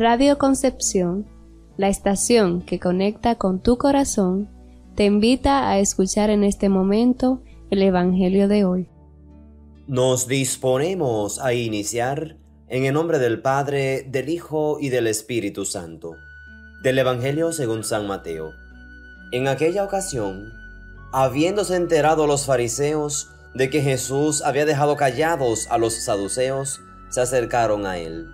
Radio Concepción, la estación que conecta con tu corazón, te invita a escuchar en este momento el Evangelio de hoy. Nos disponemos a iniciar en el nombre del Padre, del Hijo y del Espíritu Santo. Del Evangelio según San Mateo. En aquella ocasión, habiéndose enterado los fariseos de que Jesús había dejado callados a los saduceos, se acercaron a él.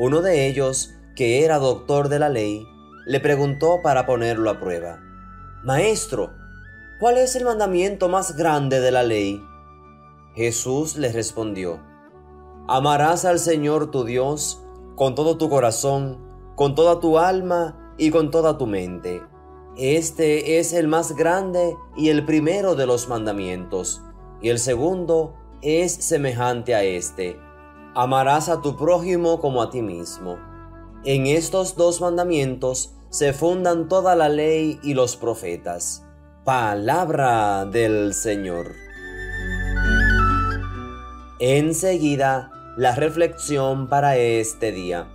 Uno de ellos, que era doctor de la ley, le preguntó para ponerlo a prueba: «Maestro, ¿cuál es el mandamiento más grande de la ley?». Jesús les respondió: «Amarás al Señor tu Dios con todo tu corazón, con toda tu alma y con toda tu mente. Este es el más grande y el primero de los mandamientos, y el segundo es semejante a este: amarás a tu prójimo como a ti mismo. En estos dos mandamientos se fundan toda la ley y los profetas». Palabra del Señor. Enseguida, la reflexión para este día.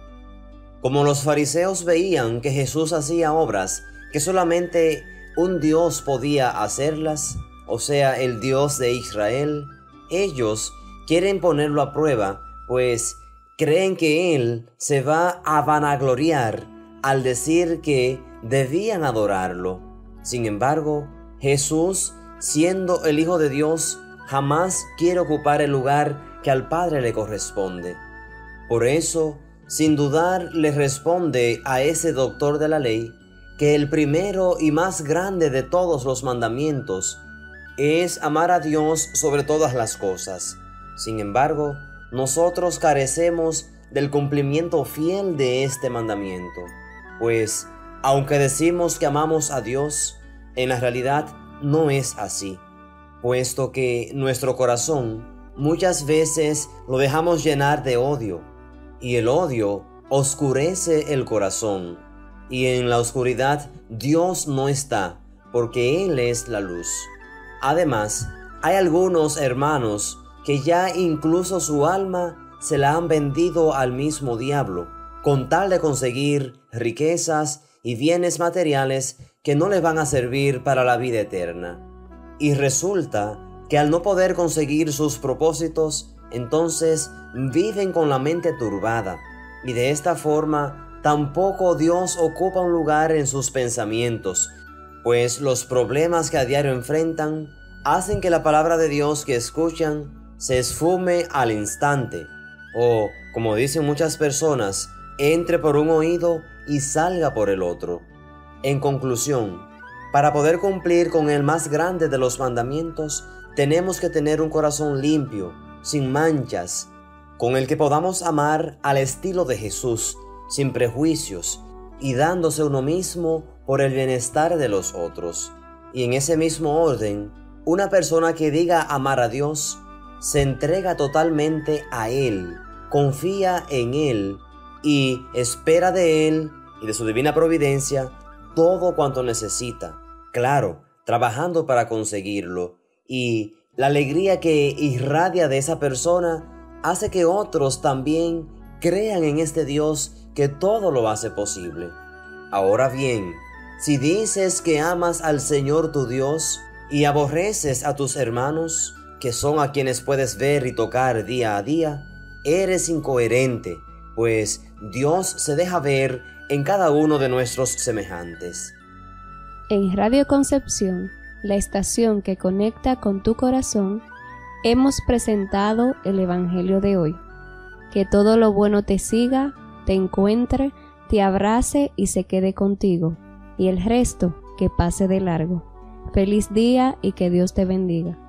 Como los fariseos veían que Jesús hacía obras que solamente un Dios podía hacerlas, o sea, el Dios de Israel, ellos quieren ponerlo a prueba, pues creen que él se va a vanagloriar al decir que debían adorarlo. Sin embargo, Jesús, siendo el Hijo de Dios, jamás quiere ocupar el lugar que al Padre le corresponde. Por eso, sin dudar, le responde a ese doctor de la ley que el primero y más grande de todos los mandamientos es amar a Dios sobre todas las cosas. Sin embargo, nosotros carecemos del cumplimiento fiel de este mandamiento, pues aunque decimos que amamos a Dios, en la realidad no es así, puesto que nuestro corazón muchas veces lo dejamos llenar de odio, y el odio oscurece el corazón, y en la oscuridad Dios no está, porque Él es la luz. Además, hay algunos hermanos que ya incluso su alma se la han vendido al mismo diablo, con tal de conseguir riquezas y bienes materiales que no les van a servir para la vida eterna. Y resulta que al no poder conseguir sus propósitos, entonces viven con la mente turbada, y de esta forma tampoco Dios ocupa un lugar en sus pensamientos, pues los problemas que a diario enfrentan hacen que la palabra de Dios que escuchan se esfume al instante, o, como dicen muchas personas, entre por un oído y salga por el otro. En conclusión, para poder cumplir con el más grande de los mandamientos, tenemos que tener un corazón limpio, sin manchas, con el que podamos amar al estilo de Jesús, sin prejuicios, y dándose uno mismo por el bienestar de los otros. Y en ese mismo orden, una persona que diga amar a Dios se entrega totalmente a Él, confía en Él y espera de Él y de su divina providencia todo cuanto necesita, claro, trabajando para conseguirlo, y la alegría que irradia de esa persona hace que otros también crean en este Dios que todo lo hace posible. Ahora bien, si dices que amas al Señor tu Dios y aborreces a tus hermanos, que son a quienes puedes ver y tocar día a día, eres incoherente, pues Dios se deja ver en cada uno de nuestros semejantes. En Radio Concepción, la estación que conecta con tu corazón, hemos presentado el Evangelio de hoy. Que todo lo bueno te siga, te encuentre, te abrace y se quede contigo, y el resto que pase de largo. Feliz día y que Dios te bendiga.